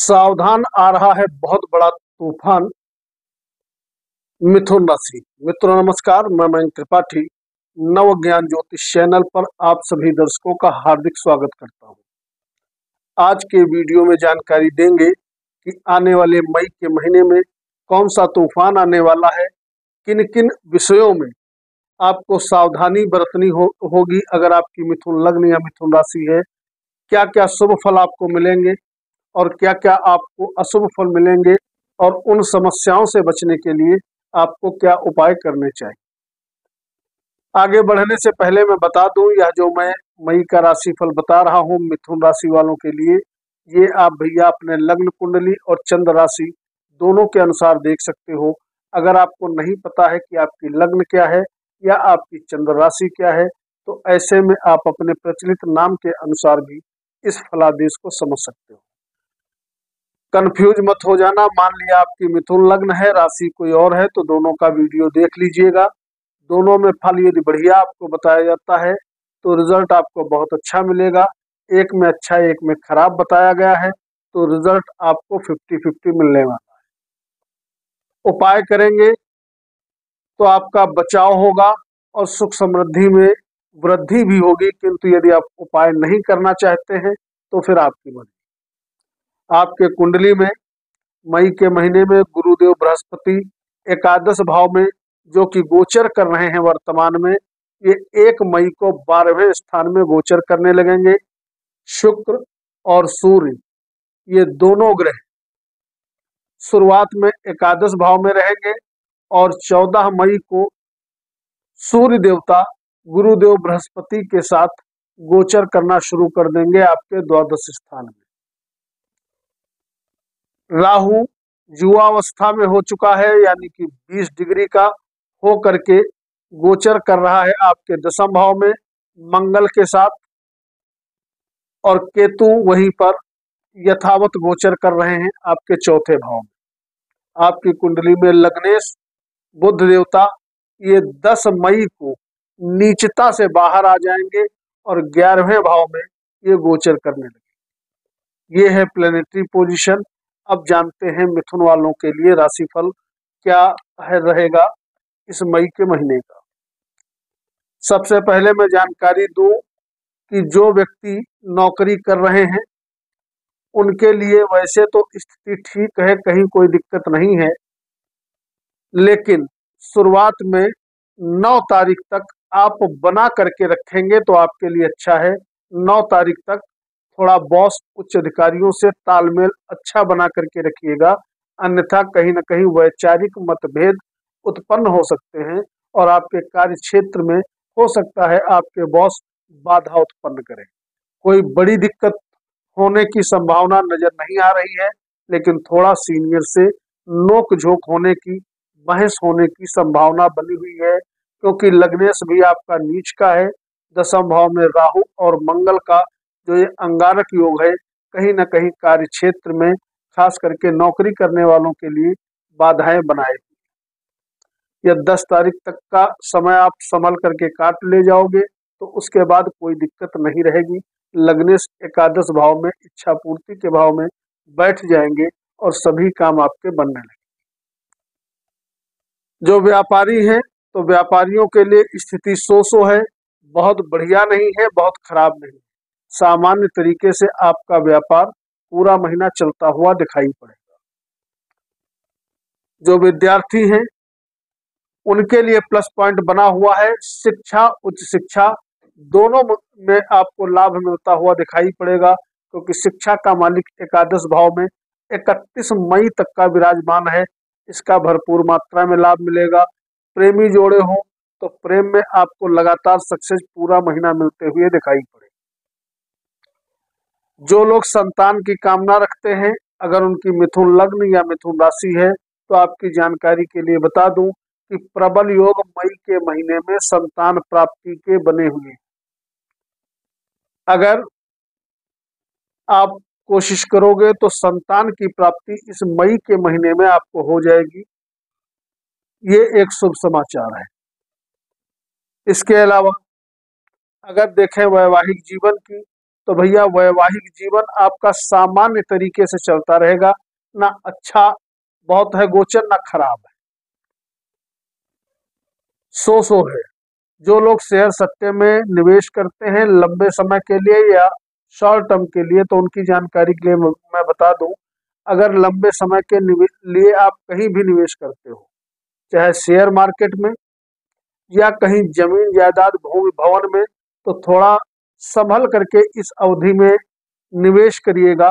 सावधान, आ रहा है बहुत बड़ा तूफान मिथुन राशि। मित्रों नमस्कार, मैं महेंद्र त्रिपाठी नव ज्ञान ज्योतिष चैनल पर आप सभी दर्शकों का हार्दिक स्वागत करता हूं। आज के वीडियो में जानकारी देंगे कि आने वाले मई के महीने में कौन सा तूफान आने वाला है, किन किन विषयों में आपको सावधानी बरतनी होगी अगर आपकी मिथुन लग्न या मिथुन राशि है, क्या क्या शुभ फल आपको मिलेंगे और क्या क्या आपको अशुभ फल मिलेंगे और उन समस्याओं से बचने के लिए आपको क्या उपाय करने चाहिए। आगे बढ़ने से पहले मैं बता दूं, यह जो मैं मई का राशिफल बता रहा हूं मिथुन राशि वालों के लिए, ये आप भैया अपने लग्न कुंडली और चंद्र राशि दोनों के अनुसार देख सकते हो। अगर आपको नहीं पता है कि आपकी लग्न क्या है या आपकी चंद्र राशि क्या है, तो ऐसे में आप अपने प्रचलित नाम के अनुसार भी इस फलादेश को समझ सकते हो। कंफ्यूज मत हो जाना। मान लिया आपकी मिथुन लग्न है, राशि कोई और है, तो दोनों का वीडियो देख लीजिएगा। दोनों में फल यदि बढ़िया आपको बताया जाता है तो रिजल्ट आपको बहुत अच्छा मिलेगा। एक में अच्छा एक में खराब बताया गया है तो रिजल्ट आपको 50-50 मिलने वाला है। उपाय करेंगे तो आपका बचाव होगा और सुख समृद्धि में वृद्धि भी होगी, किंतु यदि आप उपाय नहीं करना चाहते हैं तो फिर आपकी मर्जी। आपके कुंडली में मई के महीने में गुरुदेव बृहस्पति एकादश भाव में जो कि गोचर कर रहे हैं वर्तमान में, ये 1 मई को 12वें स्थान में गोचर करने लगेंगे। शुक्र और सूर्य ये दोनों ग्रह शुरुआत में एकादश भाव में रहेंगे और 14 मई को सूर्य देवता गुरुदेव बृहस्पति के साथ गोचर करना शुरू कर देंगे आपके द्वादश स्थान में। राहु युवावस्था में हो चुका है, यानी कि 20 डिग्री का हो करके गोचर कर रहा है आपके दशम भाव में मंगल के साथ, और केतु वहीं पर यथावत गोचर कर रहे हैं आपके चौथे भाव में। आपकी कुंडली में लग्नेश बुध देवता ये 10 मई को नीचता से बाहर आ जाएंगे और 11वें भाव में ये गोचर करने लगे। ये है प्लेनेटरी पोजीशन। अब जानते हैं मिथुन वालों के लिए राशिफल क्या है रहेगा इस मई के महीने का। सबसे पहले मैं जानकारी दूं कि जो व्यक्ति नौकरी कर रहे हैं उनके लिए वैसे तो स्थिति ठीक है, कहीं कोई दिक्कत नहीं है, लेकिन शुरुआत में 9 तारीख तक आप बना करके रखेंगे तो आपके लिए अच्छा है। 9 तारीख तक थोड़ा बॉस उच्च अधिकारियों से तालमेल अच्छा बना करके रखिएगा, अन्यथा कहीं ना कहीं वैचारिक मतभेद उत्पन्न हो सकते हैं और आपके कार्य क्षेत्र में हो सकता है आपके बॉस बाधा उत्पन्न करें। कोई बड़ी दिक्कत होने की संभावना नजर नहीं आ रही है, लेकिन थोड़ा सीनियर से नोक झोंक होने की, बहस होने की संभावना बनी हुई है, क्योंकि लग्नेश भी आपका नीच का है, दशम भाव में राहु और मंगल का जो ये अंगारक योग है, कहीं ना कहीं कार्य क्षेत्र में खास करके नौकरी करने वालों के लिए बाधाएं बनाए। यह 10 तारीख तक का समय आप संभल करके काट ले जाओगे तो उसके बाद कोई दिक्कत नहीं रहेगी। लग्नेश एकादश भाव में इच्छा पूर्ति के भाव में बैठ जाएंगे और सभी काम आपके बनने लगेंगे। जो व्यापारी हैं तो व्यापारियों के लिए स्थिति सो है, बहुत बढ़िया नहीं है, बहुत खराब नहीं। सामान्य तरीके से आपका व्यापार पूरा महीना चलता हुआ दिखाई पड़ेगा। जो विद्यार्थी हैं उनके लिए प्लस पॉइंट बना हुआ है, शिक्षा उच्च शिक्षा दोनों में आपको लाभ मिलता हुआ दिखाई पड़ेगा, क्योंकि शिक्षा का मालिक एकादश भाव में 31 मई तक का विराजमान है, इसका भरपूर मात्रा में लाभ मिलेगा। प्रेमी जोड़े हों तो प्रेम में आपको लगातार सक्सेस पूरा महीना मिलते हुए दिखाई पड़ेगा। जो लोग संतान की कामना रखते हैं, अगर उनकी मिथुन लग्न या मिथुन राशि है तो आपकी जानकारी के लिए बता दूं कि प्रबल योग मई के महीने में संतान प्राप्ति के बने हुए। अगर आप कोशिश करोगे तो संतान की प्राप्ति इस मई के महीने में आपको हो जाएगी, ये एक शुभ समाचार है। इसके अलावा अगर देखें वैवाहिक जीवन की, तो भैया वैवाहिक जीवन आपका सामान्य तरीके से चलता रहेगा, ना अच्छा बहुत है गोचर ना खराब है, सो सो है। जो लोग शेयर सट्टे में निवेश करते हैं लंबे समय के लिए या शॉर्ट टर्म के लिए, तो उनकी जानकारी के लिए मैं बता दूं, अगर लंबे समय के लिए आप कहीं भी निवेश करते हो, चाहे शेयर मार्केट में या कहीं जमीन जायदाद भूमि भवन में, तो थोड़ा संभल करके इस अवधि में निवेश करिएगा।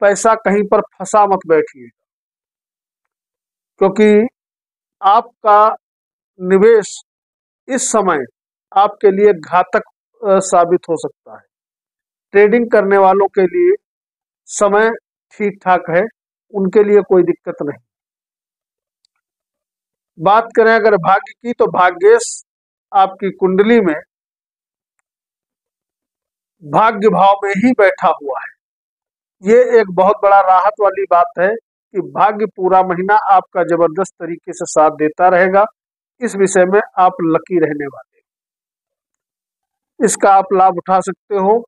पैसा कहीं पर फंसा मत बैठिएगा, क्योंकि आपका निवेश इस समय आपके लिए घातक साबित हो सकता है। ट्रेडिंग करने वालों के लिए समय ठीक ठाक है, उनके लिए कोई दिक्कत नहीं। बात करें अगर भाग्य की, तो भाग्येश आपकी कुंडली में भाग्य भाव में ही बैठा हुआ है। ये एक बहुत बड़ा राहत वाली बात है कि भाग्य पूरा महीना आपका जबरदस्त तरीके से साथ देता रहेगा। इस विषय में आप लकी रहने वाले, इसका आप लाभ उठा सकते हो।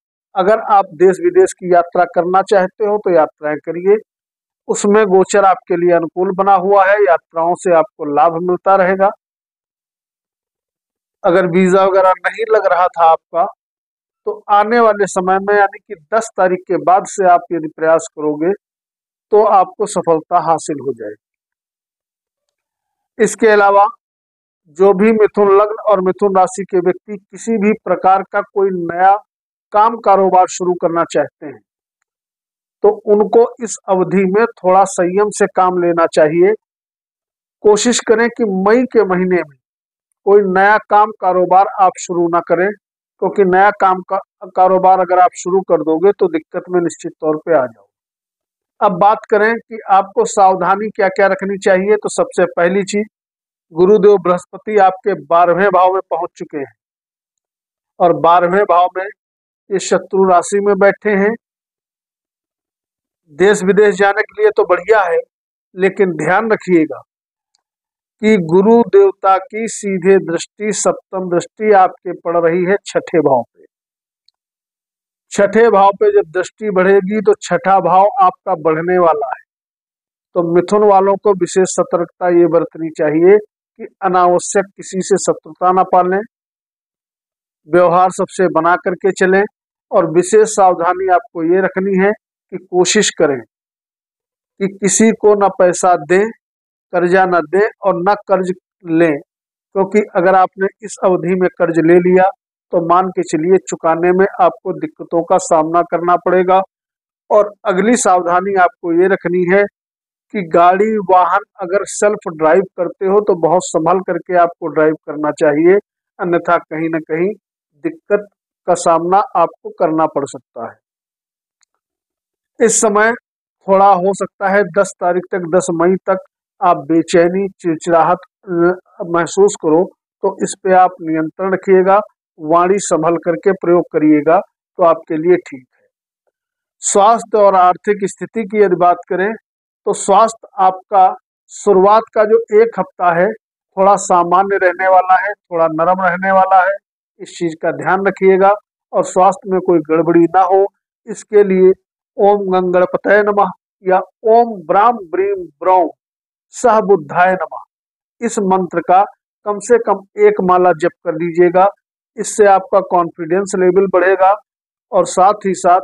अगर आप देश विदेश की यात्रा करना चाहते हो तो यात्राएं करिए, उसमें गोचर आपके लिए अनुकूल बना हुआ है, यात्राओं से आपको लाभ मिलता रहेगा। अगर वीजा वगैरह नहीं लग रहा था आपका, तो आने वाले समय में यानी कि 10 तारीख के बाद से आप यदि प्रयास करोगे तो आपको सफलता हासिल हो जाएगी। इसके अलावा जो भी मिथुन लग्न और मिथुन राशि के व्यक्ति किसी भी प्रकार का कोई नया काम कारोबार शुरू करना चाहते हैं, तो उनको इस अवधि में थोड़ा संयम से काम लेना चाहिए। कोशिश करें कि मई के महीने में कोई नया काम कारोबार आप शुरू ना करें, क्योंकि नया काम का कारोबार अगर आप शुरू कर दोगे तो दिक्कत में निश्चित तौर पे आ जाओगे। अब बात करें कि आपको सावधानी क्या क्या रखनी चाहिए, तो सबसे पहली चीज, गुरुदेव बृहस्पति आपके 12वें भाव में पहुंच चुके हैं और 12वें भाव में ये शत्रु राशि में बैठे हैं। देश विदेश जाने के लिए तो बढ़िया है, लेकिन ध्यान रखिएगा कि गुरु देवता की सीधे दृष्टि, सप्तम दृष्टि आपके पड़ रही है छठे भाव पे। छठे भाव पे जब दृष्टि बढ़ेगी तो छठा भाव आपका बढ़ने वाला है, तो मिथुन वालों को विशेष सतर्कता ये बरतनी चाहिए कि अनावश्यक किसी से शत्रुता ना पालें, व्यवहार सबसे बना करके चलें। और विशेष सावधानी आपको ये रखनी है कि कोशिश करें कि किसी को ना पैसा दें, कर्जा ना दें और ना कर्ज लें, क्योंकि अगर आपने इस अवधि में कर्ज ले लिया तो मान के चलिए चुकाने में आपको दिक्कतों का सामना करना पड़ेगा। और अगली सावधानी आपको ये रखनी है कि गाड़ी वाहन अगर सेल्फ ड्राइव करते हो तो बहुत संभल करके आपको ड्राइव करना चाहिए, अन्यथा कहीं ना कहीं दिक्कत का सामना आपको करना पड़ सकता है। इस समय थोड़ा हो सकता है 10 तारीख तक, 10 मई तक आप बेचैनी चिड़चिड़ाहट महसूस करो, तो इस पे आप नियंत्रण रखिएगा, वाणी संभल करके प्रयोग करिएगा तो आपके लिए ठीक है। स्वास्थ्य और आर्थिक स्थिति की यदि बात करें, तो स्वास्थ्य आपका शुरुआत का जो एक हफ्ता है थोड़ा सामान्य रहने वाला है, थोड़ा नरम रहने वाला है, इस चीज का ध्यान रखिएगा। और स्वास्थ्य में कोई गड़बड़ी ना हो, इसके लिए ओम गंगणपतये नमः या ओम ब्राम ब्रीम ब्रौम सह बुद्धाय नमः, इस मंत्र का कम से कम एक माला जप कर लीजिएगा। इससे आपका कॉन्फिडेंस लेवल बढ़ेगा और साथ ही साथ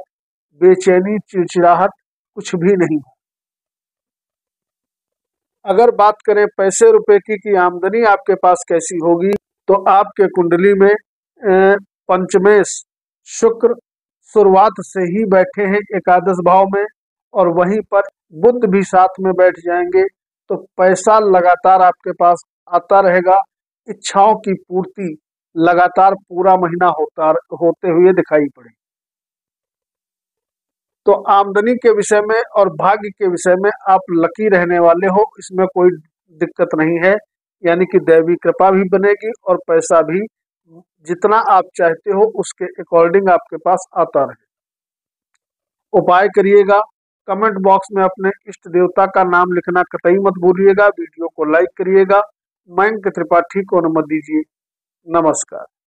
बेचैनी चिड़चिड़ाहट कुछ भी नहीं हो। अगर बात करें पैसे रुपए की कि आमदनी आपके पास कैसी होगी, तो आपके कुंडली में पंचमेश शुक्र शुरुआत से ही बैठे हैं 11वें भाव में, और वहीं पर बुध भी साथ में बैठ जाएंगे, तो पैसा लगातार आपके पास आता रहेगा। इच्छाओं की पूर्ति लगातार पूरा महीना होते हुए दिखाई पड़ेगी। तो आमदनी के विषय में और भाग्य के विषय में आप लकी रहने वाले हो, इसमें कोई दिक्कत नहीं है, यानी कि दैवी कृपा भी बनेगी और पैसा भी जितना आप चाहते हो उसके अकॉर्डिंग आपके पास आता रहेगा। उपाय करिएगा, कमेंट बॉक्स में अपने इष्ट देवता का नाम लिखना कतई मत भूलिएगा। वीडियो को लाइक करिएगा। महेंद्र त्रिपाठी को अनुमति दीजिए। नमस्कार।